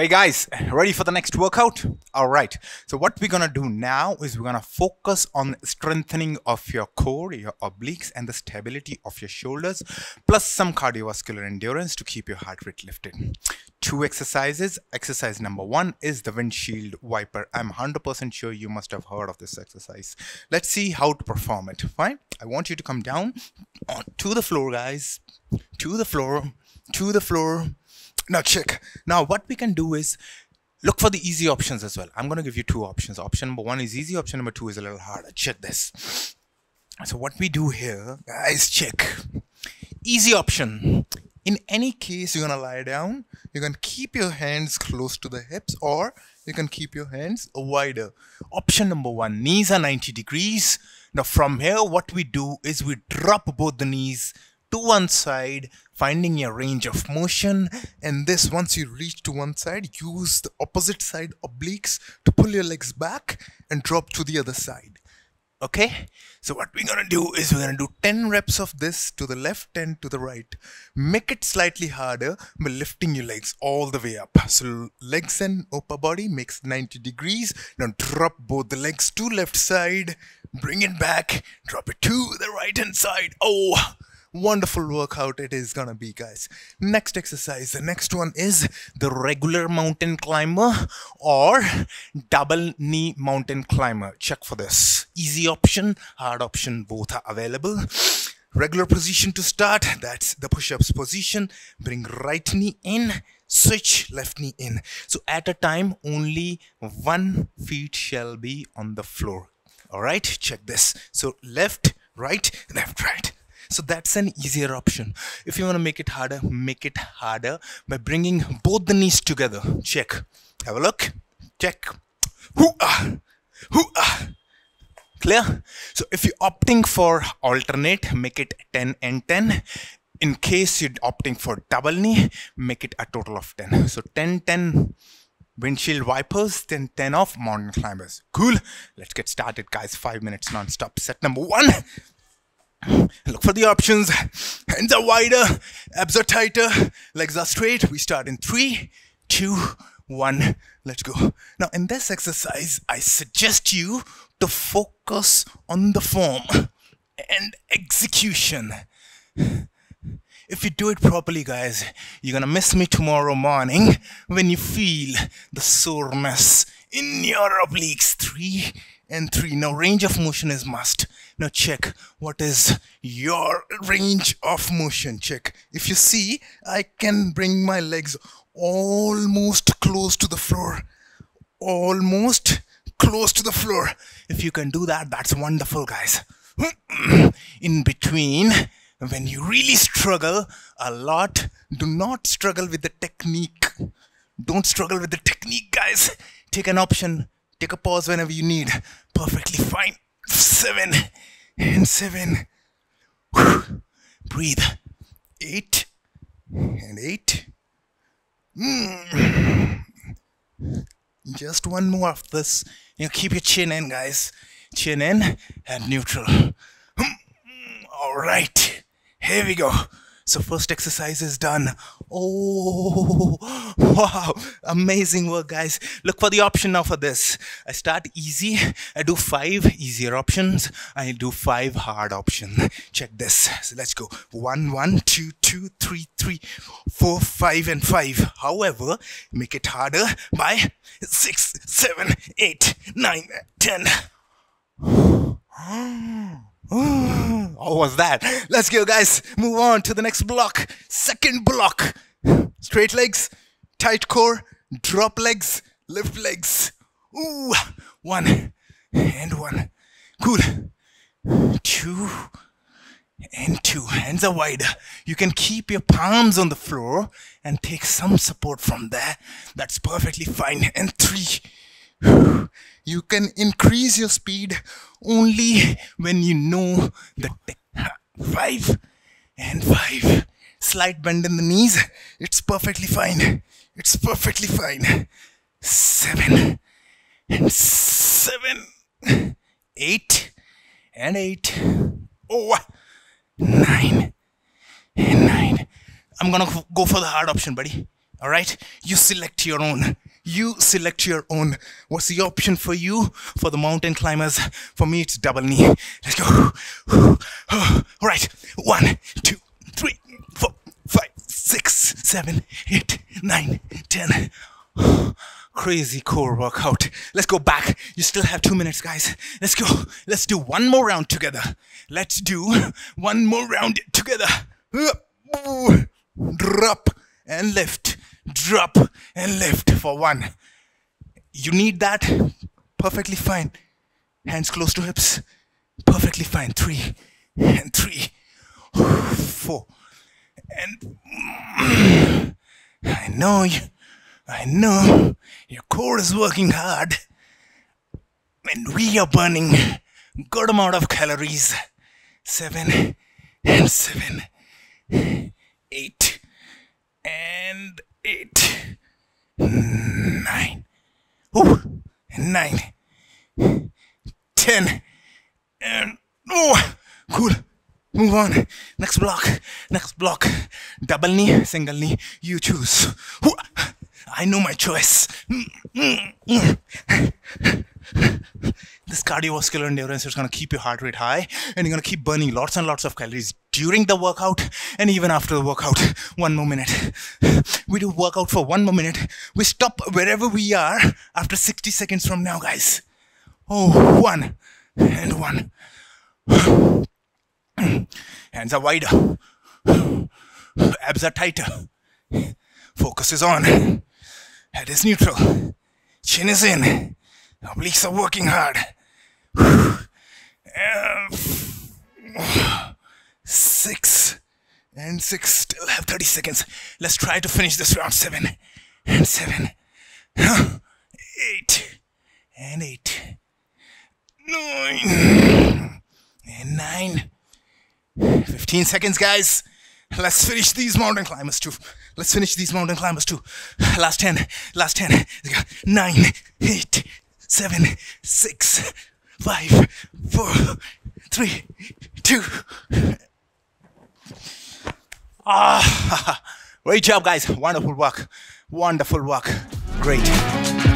Hey guys, ready for the next workout? All right, so what we're gonna do now is we're gonna focus on strengthening of your core, your obliques, and the stability of your shoulders, plus some cardiovascular endurance to keep your heart rate lifted. Two exercises. Exercise number one is the windshield wiper. I'm 100% sure you must have heard of this exercise. Let's see how to perform it. Fine, I want you to come down to the floor, guys, to the floor, to the floor. Now check. Now what we can do is look for the easy options as well. I'm going to give you two options. Option number one is easy. Option number two is a little harder. Check this. So what we do here, guys, check. Easy option. In any case, you're going to lie down. You can keep your hands close to the hips or you can keep your hands wider. Option number one, knees are 90 degrees. Now from here, what we do is we drop both the knees to one side, finding your range of motion, and this, once you reach to one side, use the opposite side obliques to pull your legs back and drop to the other side. Okay, so what we're gonna do is we're gonna do 10 reps of this, to the left, 10 to the right. Make it slightly harder by lifting your legs all the way up. So legs and upper body makes 90 degrees. Now drop both the legs to left side, bring it back, drop it to the right hand side. Oh, wonderful workout it is gonna be, guys. Next exercise, the next one is the regular mountain climber or double knee mountain climber. Check for this. Easy option, hard option, both are available. Regular position to start, that's the push-ups position. Bring right knee in, switch left knee in. So at a time, only one foot shall be on the floor. All right, check this. So left, right, left, right. So that's an easier option. If you want to make it harder by bringing both the knees together. Check. Have a look. Check. Hoo-ah. Hoo-ah. Clear? So if you're opting for alternate, make it 10 and 10. In case you're opting for double knee, make it a total of 10. So 10, 10 windshield wipers, then 10 off mountain climbers. Cool. Let's get started, guys. 5 minutes non-stop. Set number one. Look for the options. Hands are wider, abs are tighter, legs are straight. We start in 3, 2, 1. Let's go. Now in this exercise, I suggest you to focus on the form and execution. If you do it properly, guys, you're gonna miss me tomorrow morning when you feel the soreness in your obliques. 3 and 3. Now range of motion is must. Now check what is your range of motion. Check. If you see, I can bring my legs almost close to the floor. Almost close to the floor. If you can do that, that's wonderful, guys. In between, when you really struggle a lot, do not struggle with the technique. Don't struggle with the technique, guys. Take an option. Take a pause whenever you need. Perfectly fine. 7 and 7. Whew. Breathe. 8 and 8. Just one more of this. You know, keep your chin in, guys. Chin in and neutral. All right. Here we go. So first exercise is done. Oh, wow. Amazing work, guys. Look for the option now for this. I start easy. I do 5 easier options. I do 5 hard options. Check this. So let's go. 1, 1, 2, 2, 3, 3, 4, 5, and 5. However, make it harder by 6, 7, 8, 9, 10. Ooh, what was that? Let's go, guys. Move on to the next block. Second block. Straight legs, tight core, drop legs, lift legs. Ooh, 1 and 1. Cool. 2 and 2. Hands are wider. You can keep your palms on the floor and take some support from there. That's perfectly fine. And 3. You can increase your speed only when you know the technique. 5 and 5. Slight bend in the knees. It's perfectly fine. It's perfectly fine. 7 and 7. 8 and 8. Oh, 9 and 9. I'm gonna go for the hard option, buddy. All right? You select your own. You select your own. What's the option for you? For the mountain climbers, for me, it's double knee. Let's go. All right. 1, 2, 3, 4, 5, 6, 7, 8, 9, 10. Crazy core workout. Let's go back. You still have 2 minutes, guys. Let's go. Let's do one more round together. Let's do one more round together. Drop and lift. Drop and lift for 1. You need that? Perfectly fine. Hands close to hips. Perfectly fine. 3 and 3, 4. And I know your core is working hard, and we are burning good amount of calories. 7 and 7, 8 and 8, 9. Ooh, and 9, 10, and oh, cool. Move on. Next block. Next block. Double knee, single knee. You choose. I know my choice. This cardiovascular endurance is going to keep your heart rate high, and you're going to keep burning lots and lots of calories during the workout and even after the workout. 1 more minute. We do workout for 1 more minute. We stop wherever we are after 60 seconds from now, guys. Oh, 1 and 1. Hands are wider. Abs are tighter. Focus is on. Head is neutral. Chin is in. Obliques are working hard. 6 and 6. Still have 30 seconds. Let's try to finish this round. 7 and 7. 8 and 8. 9 and 9. 15 seconds, guys. Let's finish these mountain climbers too. Let's finish these mountain climbers too. Last 10. Last 10. 9, 8, 7, 6, 5, 4, 3, 2. Great job, guys. Wonderful work. Wonderful work. Great.